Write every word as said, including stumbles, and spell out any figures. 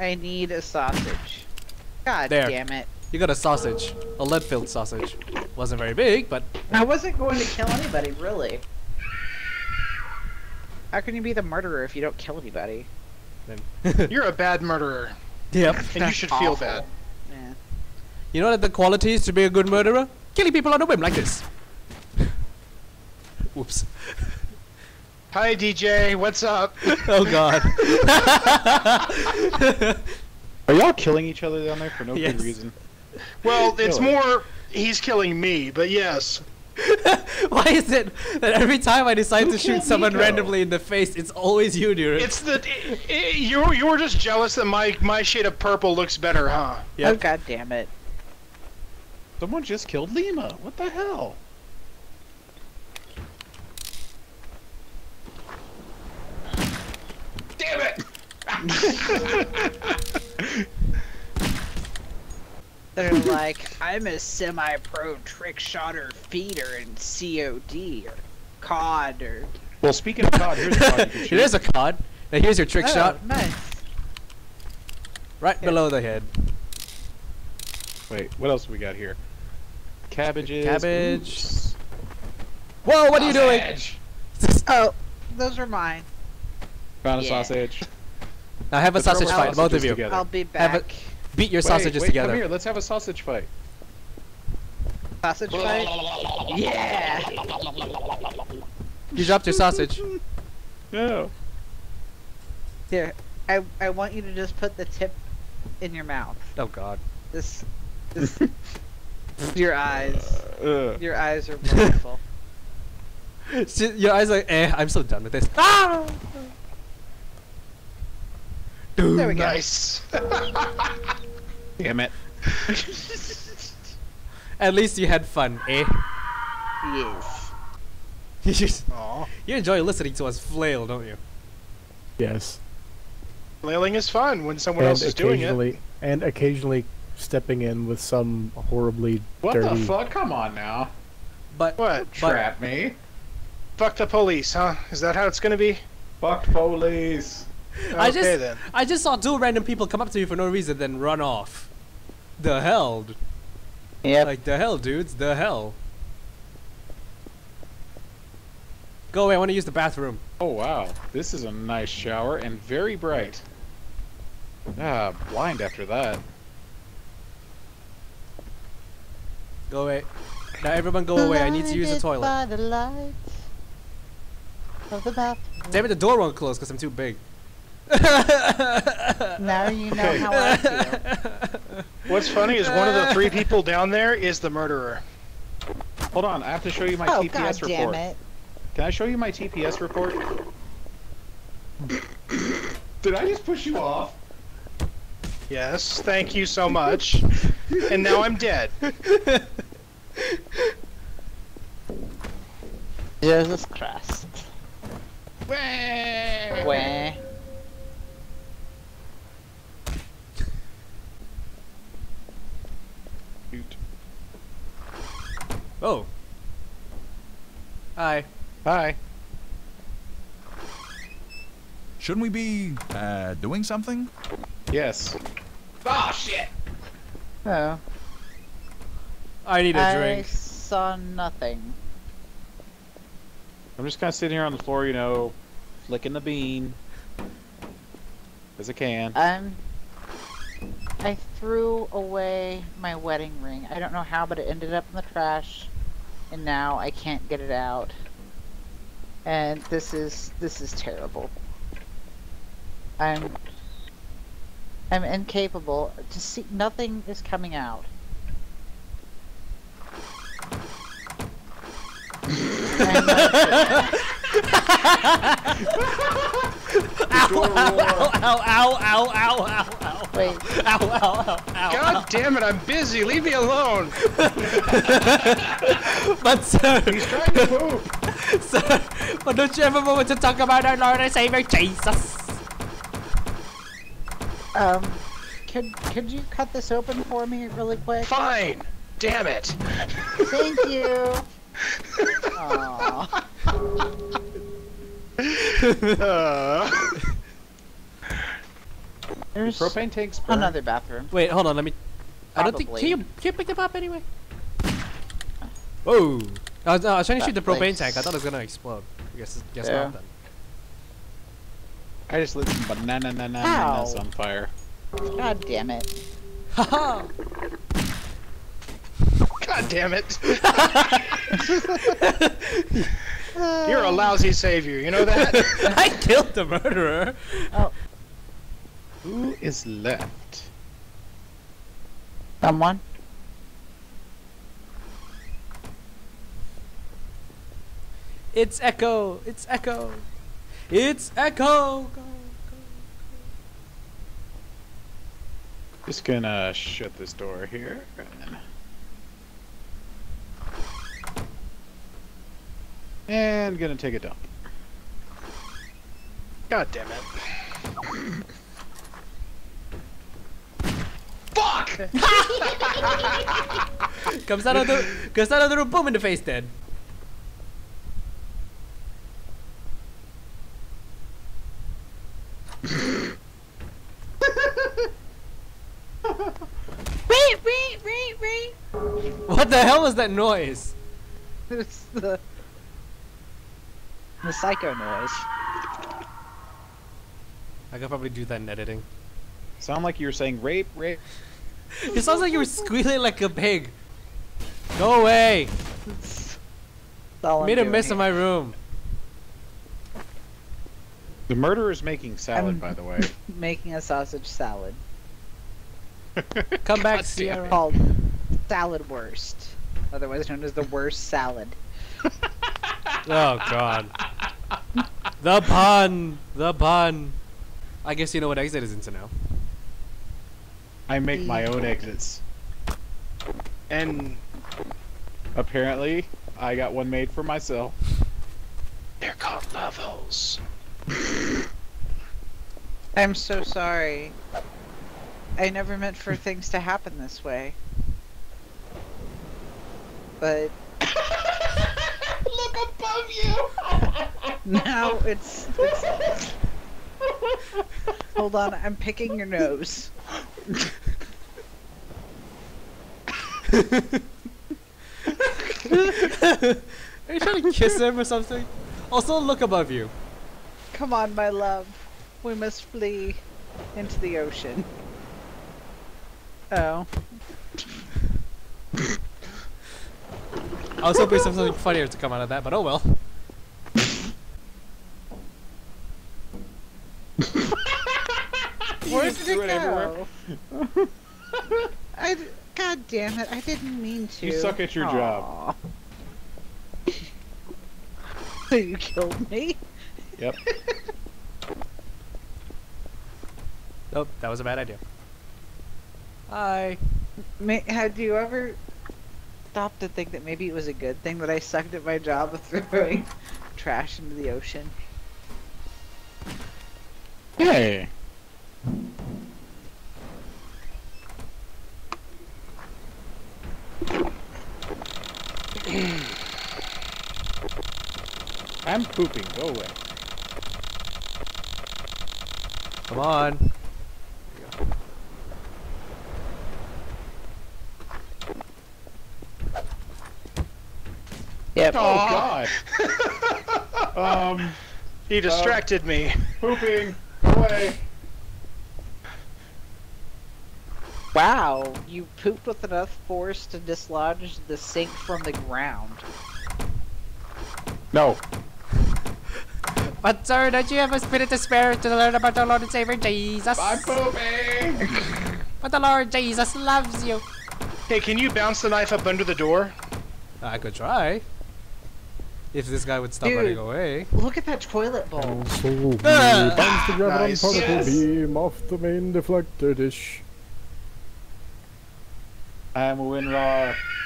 I need a sausage. God there. Damn it. You got a sausage. A lead-filled sausage. Wasn't very big, but... I wasn't going to kill anybody, really. How can you be the murderer if you don't kill anybody? You're a bad murderer. Yep. And you should awful. Feel bad. Yeah. You know that the quality is to be a good murderer? Killing people on a whim like this. Whoops. Hi, D J. What's up? Oh, God. Are y'all killing each other down there for no yes. good reason? Well, it's killing. More he's killing me, but yes. Why is it that every time I decide Who to shoot someone go? randomly in the face, it's always you, dude? It's the it, it, you. You were just jealous that my my shade of purple looks better, huh? Yep. Oh God damn it! Someone just killed Lima. What the hell? Damn it! They're like, I'm a semi-pro trick shotter feeder in C O D or C O D or... Well, speaking of C O D, here's a C O D you can shoot. It is a C O D. Now here's your trick oh, shot. Nice. Right here. Below the head. Wait, what else we got here? Cabbages. Cabbage. Oops. Whoa, what sausage. Are you doing? Oh, those are mine. Found a yeah. sausage. Now have a the sausage fight, both of you. Together. I'll be back. Beat your wait, sausages wait, together. Come here, let's have a sausage fight. Sausage fight? Yeah! You dropped your sausage. No. Here, I, I want you to just put the tip in your mouth. Oh god. This, this, your eyes. Uh, uh. Your eyes are wonderful. Your eyes are like, eh, I'm so done with this. Ah! Dude, there we go. Nice. Damn it. At least you had fun, eh? Yes. You, just, you enjoy listening to us flail, don't you? Yes. Flailing is fun when someone and else is doing it. And occasionally stepping in with some horribly What dirty... the fuck? Come on now. But What? Trap but... me? Fuck the police, huh? Is that how it's gonna be? Fuck police. Okay, I just then. I just saw two random people come up to you for no reason, then run off. The hell? Yeah. Like the hell, dudes. The hell. Go away. I want to use the bathroom. Oh wow, this is a nice shower and very bright. Ah, blind after that. Go away. Now everyone, go away. I need to use the toilet. By the lights of the bathroom. Damn it! The door won't close because I'm too big. Now you know okay. how I feel. What's funny is one of the three people down there is the murderer. Hold on, I have to show you my oh, T P S God report. Damn it. Can I show you my T P S report? Did I just push you off? Yes, thank you so much. And now I'm dead. Jesus Christ. Wah! Wah! Oh. Hi. Hi. Shouldn't we be, uh, doing something? Yes. Oh, shit! Oh. I need a I drink. I saw nothing. I'm just kind of sitting here on the floor, you know, flicking the bean. As I can. I'm... I threw away my wedding ring. I don't know how, but it ended up in the trash. And now I can't get it out. And this is this is terrible. I'm I'm incapable to see. Nothing is coming out. Ow, ow, ow, ow, ow, ow, ow, ow. Wait. Ow, ow, ow, ow. God ow. Damn it, I'm busy. Leave me alone. But, sir. He's trying to move. Sir, but don't you ever want to talk about our Lord and Savior, Jesus? Um, could, could you cut this open for me really quick? Fine. Damn it. Thank you. Aww. uh. There's the propane tanks burn. Another bathroom. Wait, hold on, let me... Probably. I don't think... Can you, can you pick them up anyway? Whoa! I was, no, I was trying to that shoot the propane place. tank. I thought it was gonna explode. I guess, guess yeah. not then. I just lit some banana bananas on fire. God damn it. Haha! God damn it. You're a lousy savior, you know that? I killed the murderer. Oh. Who is left? Someone? It's Echo! It's Echo! It's Echo! Go, go, go. Just gonna shut this door here. And And gonna take a dump. God damn it! Fuck! Comes out of the comes out of the room, boom in the face, dead. Wait, wait, wait, wait! What the hell was that noise? It's the. The psycho noise. I could probably do that in editing. Sound like you were saying rape, rape. It sounds like you were squealing like a pig. Go away! Made a mess here. of my room. The murderer's making salad, I'm by the way. Making a sausage salad. Come back, Sierra. Called salad worst, otherwise known as the worst salad. Oh god. The pun! The pun! I guess you know what exit is into now. I make my own exits. And apparently, I got one made for myself. They're called love holes. I'm so sorry. I never meant for things to happen this way. But... Look above you! Now it's, it's... Hold on, I'm picking your nose. Are you trying to kiss him or something? Also, look above you. Come on, my love. We must flee into the ocean. Oh. I was hoping something funnier to come out of that, but oh well. Where did it go? I, God damn it, I didn't mean to. You suck at your Aww. job. You killed me? Yep. Nope, that was a bad idea. Hi. May, had you ever... Stopped to think that maybe it was a good thing that I sucked at my job of throwing trash into the ocean. Hey. I'm pooping. Go away. Come on. Yep. Oh, oh god! um, he distracted uh, me. Pooping away. Wow, you pooped with enough force to dislodge the sink from the ground. No. But sir, don't you have a spirit to spare to learn about the Lord and Savior Jesus? I'm pooping. But the Lord Jesus loves you. Hey, can you bounce the knife up under the door? I could try. If this guy would stop Dude, running away. Look at that toilet bowl. And so ah, times the gravity nice. particle yes. beam off the main deflector dish. I'm a winrar.